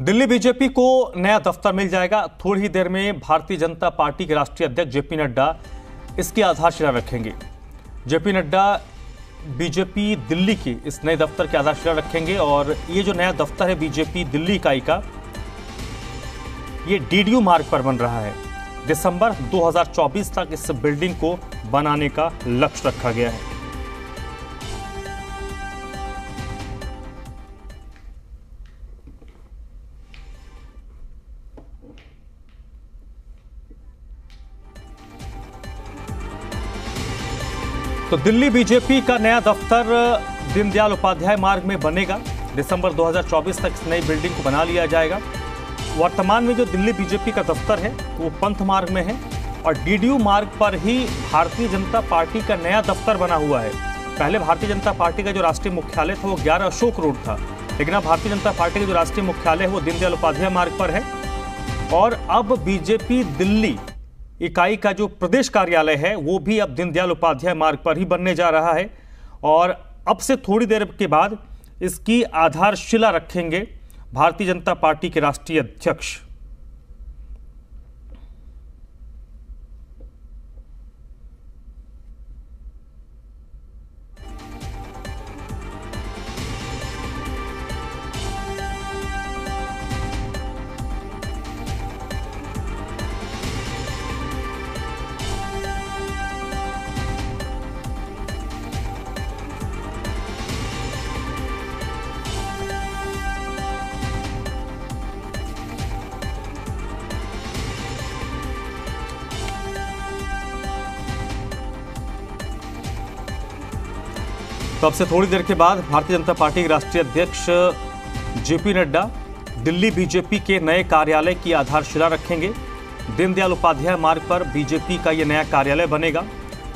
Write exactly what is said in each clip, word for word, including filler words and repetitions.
Delhi BJP को नया दफ्तर मिल जाएगा। थोड़ी ही देर में भारतीय जनता पार्टी के राष्ट्रीय अध्यक्ष जेपी नड्डा इसकी आधारशिला रखेंगे। जेपी नड्डा बीजेपी दिल्ली के इस नए दफ्तर की आधारशिला रखेंगे और ये जो नया दफ्तर है बीजेपी दिल्ली इकाई का, ये डीडीयू मार्ग पर बन रहा है। दिसंबर दो हज़ार चौबीस तक इस बिल्डिंग को बनाने का लक्ष्य रखा गया है। तो दिल्ली बीजेपी का नया दफ्तर दीनदयाल उपाध्याय मार्ग में बनेगा। दिसंबर दो हज़ार चौबीस तक इस नई बिल्डिंग को बना लिया जाएगा। वर्तमान में जो दिल्ली बीजेपी का दफ्तर है वो पंथ मार्ग में है और डीडीयू मार्ग पर ही भारतीय जनता पार्टी का नया दफ्तर बना हुआ है। पहले भारतीय जनता पार्टी का जो राष्ट्रीय मुख्यालय था वो ग्यारह अशोक रोड था, लेकिन अब भारतीय जनता पार्टी का जो राष्ट्रीय मुख्यालय है वो दीनदयाल उपाध्याय मार्ग पर है। और अब बीजेपी दिल्ली इकाई का जो प्रदेश कार्यालय है वो भी अब दीनदयाल उपाध्याय मार्ग पर ही बनने जा रहा है और अब से थोड़ी देर के बाद इसकी आधारशिला रखेंगे भारतीय जनता पार्टी के राष्ट्रीय अध्यक्ष। तो अब से थोड़ी देर के बाद भारतीय जनता पार्टी के राष्ट्रीय अध्यक्ष जेपी नड्डा दिल्ली बीजेपी के नए कार्यालय की आधारशिला रखेंगे। दीनदयाल उपाध्याय मार्ग पर बीजेपी का ये नया कार्यालय बनेगा।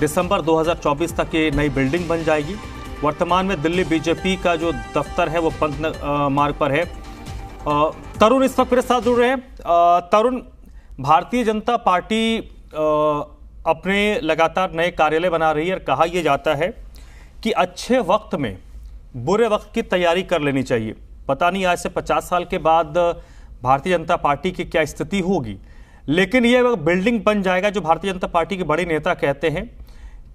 दिसंबर दो हज़ार चौबीस तक ये नई बिल्डिंग बन जाएगी। वर्तमान में दिल्ली बीजेपी का जो दफ्तर है वो पंथ मार्ग पर है। तरुण इस वक्त मेरे साथ जुड़ रहे हैं। तरुण, भारतीय जनता पार्टी अपने लगातार नए कार्यालय बना रही है और कहा यह जाता है कि अच्छे वक्त में बुरे वक्त की तैयारी कर लेनी चाहिए। पता नहीं आज से पचास साल के बाद भारतीय जनता पार्टी की क्या स्थिति होगी, लेकिन ये बिल्डिंग बन जाएगा जो भारतीय जनता पार्टी के बड़े नेता कहते हैं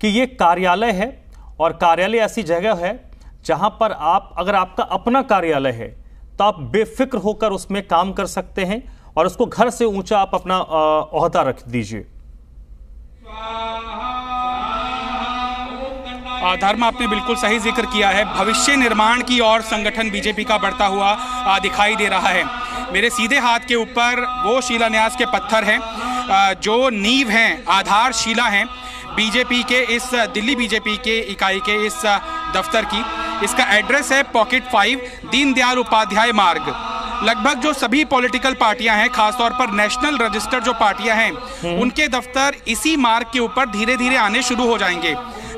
कि ये कार्यालय है। और कार्यालय ऐसी जगह है जहां पर आप, अगर आपका अपना कार्यालय है तो आप बेफिक्र होकर उसमें काम कर सकते हैं और उसको घर से ऊंचा आप अपना ओहदा रख दीजिए। धर्म, आपने बिल्कुल सही जिक्र किया है। भविष्य निर्माण की ओर संगठन बीजेपी का बढ़ता हुआ दिखाई दे रहा है। मेरे सीधे हाथ के ऊपर वो शिलान्यास के पत्थर हैं जो नींव हैं, आधारशिला हैं बीजेपी के इस दिल्ली बीजेपी के इकाई के इस दफ्तर की। इसका एड्रेस है पॉकेट फाइव, दीनदयाल उपाध्याय मार्ग। लगभग जो सभी पॉलिटिकल पार्टियां हैं, खासतौर पर नेशनल रजिस्टर जो पार्टियां हैं, उनके दफ्तर इसी मार्ग के ऊपर धीरे धीरे आने शुरू हो जाएंगे।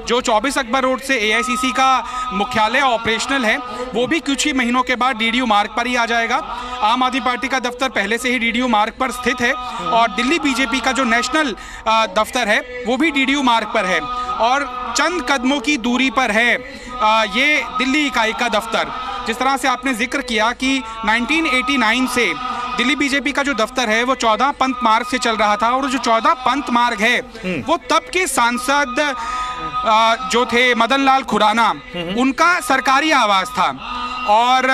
जो चौबीस अकबर रोड से एआईसीसी का मुख्यालय ऑपरेशनल है, वो भी कुछ ही महीनों के बाद डीडीयू मार्ग पर ही आ जाएगा। आम आदमी पार्टी का दफ्तर पहले से ही डीडीयू मार्ग पर स्थित है और दिल्ली बीजेपी का जो नेशनल दफ्तर है वो भी डीडीयू मार्ग पर है और चंद कदमों की दूरी पर है ये दिल्ली इकाई का दफ्तर। जिस तरह से आपने जिक्र किया कि नाइनटीन एटी नाइन से दिल्ली बीजेपी का जो दफ्तर है वो चौदह पंथ मार्ग से चल रहा था और जो चौदह पंथ मार्ग है वो तब के सांसद जो थे मदनलाल खुराना, उनका सरकारी आवास था। और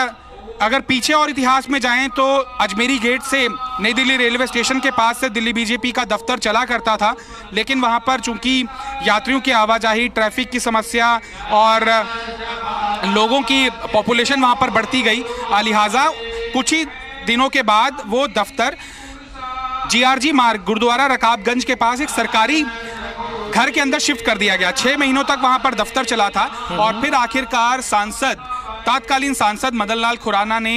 अगर पीछे और इतिहास में जाएं तो अजमेरी गेट से नई दिल्ली रेलवे स्टेशन के पास से दिल्ली बीजेपी का दफ्तर चला करता था, लेकिन वहां पर चूंकि यात्रियों की आवाजाही, ट्रैफिक की समस्या और लोगों की पॉपुलेशन वहां पर बढ़ती गई, लिहाजा कुछ ही दिनों के बाद वो दफ्तर जीआरजी मार्ग, गुरुद्वारा रकाबगंज के पास एक सरकारी घर के अंदर शिफ्ट कर दिया गया। छह महीनों तक वहां पर दफ्तर चला था और फिर आखिरकार सांसद, तत्कालीन सांसद मदनलाल खुराना ने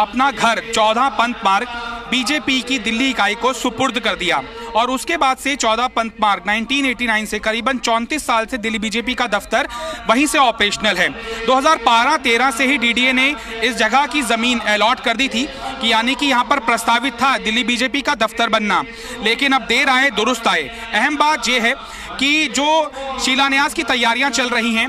अपना घर चौदह पंथ मार्ग बीजेपी की दिल्ली इकाई को सुपुर्द कर दिया और उसके बाद से चौदह पंत मार्ग उन्नीस सौ नवासी से करीबन चौंतीस साल से दिल्ली बीजेपी का दफ्तर वहीं से ऑपरेशनल है। दो हज़ार बारह तेरह से ही डीडीए ने इस जगह की जमीन अलॉट कर दी थी कि यानी कि यहाँ पर प्रस्तावित था दिल्ली बीजेपी का दफ्तर बनना, लेकिन अब देर आए दुरुस्त आए। अहम बात यह है कि जो शिलान्यास की तैयारियां चल रही हैं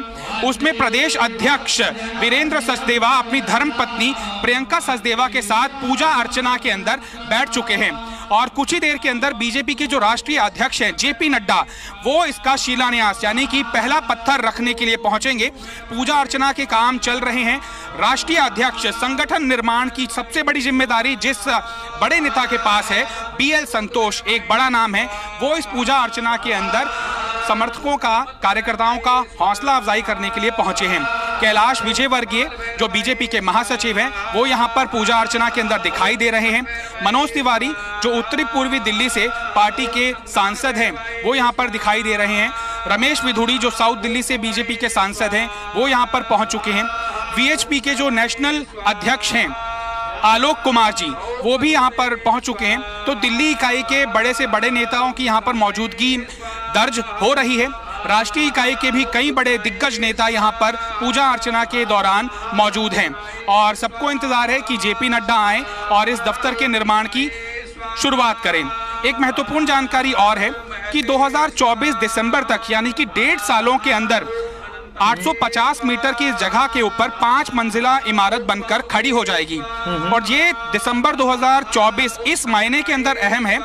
उसमें प्रदेश अध्यक्ष वीरेंद्र सचदेवा अपनी धर्मपत्नी प्रियंका सचदेवा के साथ पूजा अर्चना के अंदर बैठ चुके हैं और कुछ ही देर के अंदर बीजेपी के जो राष्ट्रीय अध्यक्ष हैं जेपी नड्डा वो इसका शिलान्यास यानी कि पहला पत्थर रखने के लिए पहुंचेंगे। पूजा अर्चना के काम चल रहे हैं। राष्ट्रीय अध्यक्ष संगठन निर्माण की सबसे बड़ी जिम्मेदारी जिस बड़े नेता के पास है, बी एल संतोष एक बड़ा नाम है, वो इस पूजा अर्चना के अंदर समर्थकों का कार्यकर्ताओं का हौसला अफजाई करने के लिए पहुंचे हैं। कैलाश विजयवर्गीय जो बीजेपी के महासचिव हैं वो यहाँ पर पूजा अर्चना के अंदर दिखाई दे रहे हैं। मनोज तिवारी जो उत्तरी पूर्वी दिल्ली से पार्टी के सांसद हैं वो यहाँ पर दिखाई दे रहे हैं। रमेश विधुड़ी जो साउथ दिल्ली से बीजेपी के सांसद हैं वो यहाँ पर पहुँच चुके हैं। वी के जो नेशनल अध्यक्ष हैं आलोक कुमार जी वो भी यहाँ पर पहुँच चुके हैं। तो दिल्ली इकाई के बड़े से बड़े नेताओं की यहाँ पर मौजूदगी दर्ज हो रही है। राष्ट्रीय इकाई के भी कई बड़े दिग्गज नेता यहाँ पर पूजा अर्चना के दौरान मौजूद हैं और सबको इंतजार है कि जेपी नड्डा आए और इस दफ्तर के निर्माण की शुरुआत करें। एक महत्वपूर्ण जानकारी और है कि दो हज़ार चौबीस दिसंबर तक यानी कि डेढ़ सालों के अंदर आठ सौ पचास मीटर की इस जगह के ऊपर पांच मंजिला इमारत बनकर खड़ी हो जाएगी और ये दिसंबर दो हज़ार चौबीस इस महीने के अंदर अहम है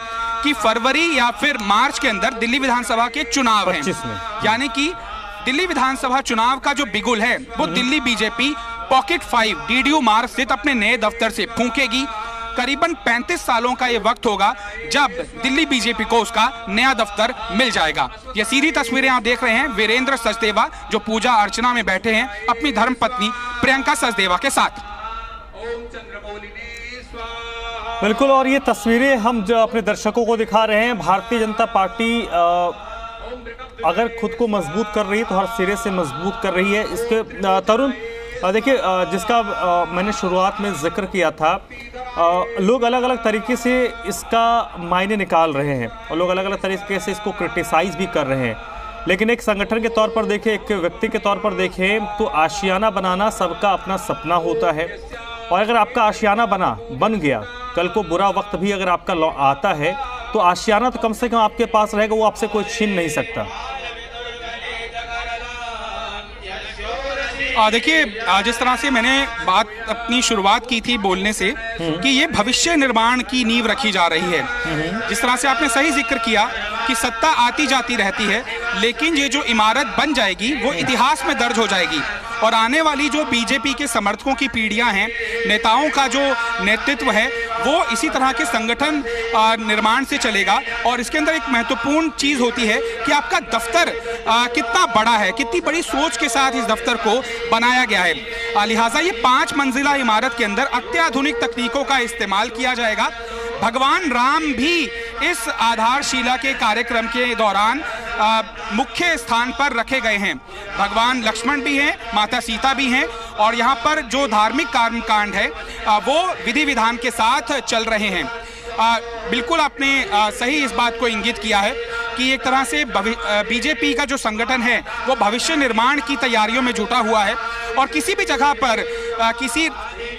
कि फरवरी या फिर मार्च के अंदर दिल्ली विधानसभा के चुनाव हैं, यानी कि दिल्ली विधानसभा चुनाव का जो बिगुल है वो Delhi BJP pocket five DDU Marg स्थित अपने नए दफ्तर से फूंकेगी। करीबन पैंतीस सालों का ये वक्त होगा जब दिल्ली बीजेपी को उसका नया दफ्तर मिल जाएगा। ये सीधी तस्वीरें आप देख रहे हैं वीरेंद्र सचदेवा जो पूजा अर्चना में बैठे हैं अपनी धर्मपत्नी प्रियंका सचदेवा के साथ। बिल्कुल, और ये तस्वीरें हम जो अपने दर्शकों को दिखा रहे हैं, भारतीय जनता पार्टी आ... अगर खुद को मजबूत कर रही है तो हर सिरे से मजबूत कर रही है। इसके तरुण देखिए, जिसका मैंने शुरुआत में जिक्र किया था, लोग अलग अलग तरीके से इसका मायने निकाल रहे हैं और लोग अलग अलग तरीके से इसको क्रिटिसाइज भी कर रहे हैं, लेकिन एक संगठन के तौर पर देखें, एक व्यक्ति के तौर पर देखें तो आशियाना बनाना सबका अपना सपना होता है और अगर आपका आशियाना बना बन गया, कल को बुरा वक्त भी अगर आपका आता है तो आशियाना तो कम से कम आपके पास रहेगा, वो आपसे कोई छीन नहीं सकता। देखिए, जिस तरह से मैंने बात अपनी शुरुआत की थी बोलने से कि ये भविष्य निर्माण की नींव रखी जा रही है। जिस तरह से आपने सही जिक्र किया कि सत्ता आती जाती रहती है, लेकिन ये जो इमारत बन जाएगी वो इतिहास में दर्ज हो जाएगी और आने वाली जो बीजेपी के समर्थकों की पीढ़ियां हैं, नेताओं का जो नेतृत्व है वो इसी तरह के संगठन निर्माण से चलेगा। और इसके अंदर एक महत्वपूर्ण चीज़ होती है कि आपका दफ्तर आ, कितना बड़ा है, कितनी बड़ी सोच के साथ इस दफ्तर को बनाया गया है। लिहाजा ये पाँच मंजिला इमारत के अंदर अत्याधुनिक तकनीकों का इस्तेमाल किया जाएगा। भगवान राम भी इस आधारशिला के कार्यक्रम के दौरान आ, मुख्य स्थान पर रखे गए हैं। भगवान लक्ष्मण भी हैं, माता सीता भी हैं और यहाँ पर जो धार्मिक कर्मकांड है आ, वो विधि विधान के साथ चल रहे हैं। आ, बिल्कुल आपने आ, सही इस बात को इंगित किया है कि एक तरह से बीजेपी का जो संगठन है वो भविष्य निर्माण की तैयारियों में जुटा हुआ है और किसी भी जगह पर आ, किसी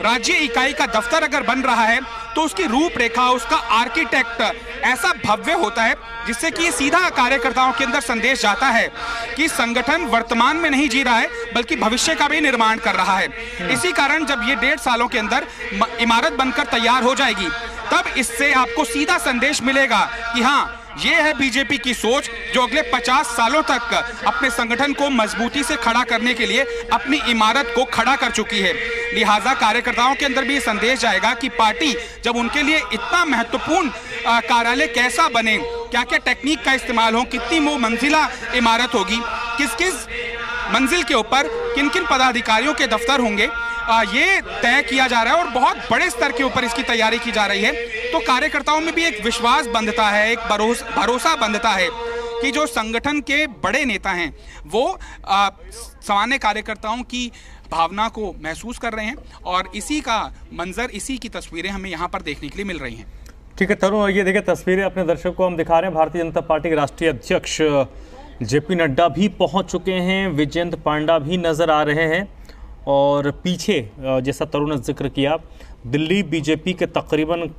राज्य इकाई का दफ्तर अगर बन रहा है तो उसकी रूपरेखा, उसका आर्किटेक्ट ऐसा भव्य होता है जिससे कि ये सीधा कार्यकर्ताओं के अंदर संदेश जाता है कि संगठन वर्तमान में नहीं जी रहा है बल्कि भविष्य का भी निर्माण कर रहा है। इसी कारण जब ये डेढ़ सालों के अंदर इमारत बनकर तैयार हो जाएगी तब इससे आपको सीधा संदेश मिलेगा कि हाँ, ये है बीजेपी की सोच जो अगले पचास सालों तक अपने संगठन को मजबूती से खड़ा करने के लिए अपनी इमारत को खड़ा कर चुकी है। लिहाजा कार्यकर्ताओं के अंदर भी संदेश जाएगा कि पार्टी जब उनके लिए इतना महत्वपूर्ण कार्यालय कैसा बने, क्या क्या टेक्निक का इस्तेमाल हो, कितनी वो मंजिला इमारत होगी, किस किस मंजिल के ऊपर किन किन पदाधिकारियों के दफ्तर होंगे, ये तय किया जा रहा है और बहुत बड़े स्तर के ऊपर इसकी तैयारी की जा रही है। तो कार्यकर्ताओं में भी एक विश्वास बंधता है, एक भरोसा बंधता है कि जो संगठन के बड़े नेता हैं वो सामान्य कार्यकर्ताओं की भावना को महसूस कर रहे हैं और इसी का मंजर, इसी की तस्वीरें हमें यहाँ पर देखने के लिए मिल रही हैं। ठीक है तरुण, ये देखिए तस्वीरें अपने दर्शकों को हम दिखा रहे हैं। भारतीय जनता पार्टी के राष्ट्रीय अध्यक्ष जेपी नड्डा भी पहुंच चुके हैं, विजेंद्र पांडा भी नज़र आ रहे हैं और पीछे जैसा तरुण ने जिक्र किया दिल्ली बीजेपी के तकरीबन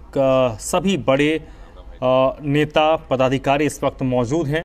सभी बड़े नेता पदाधिकारी इस वक्त मौजूद हैं।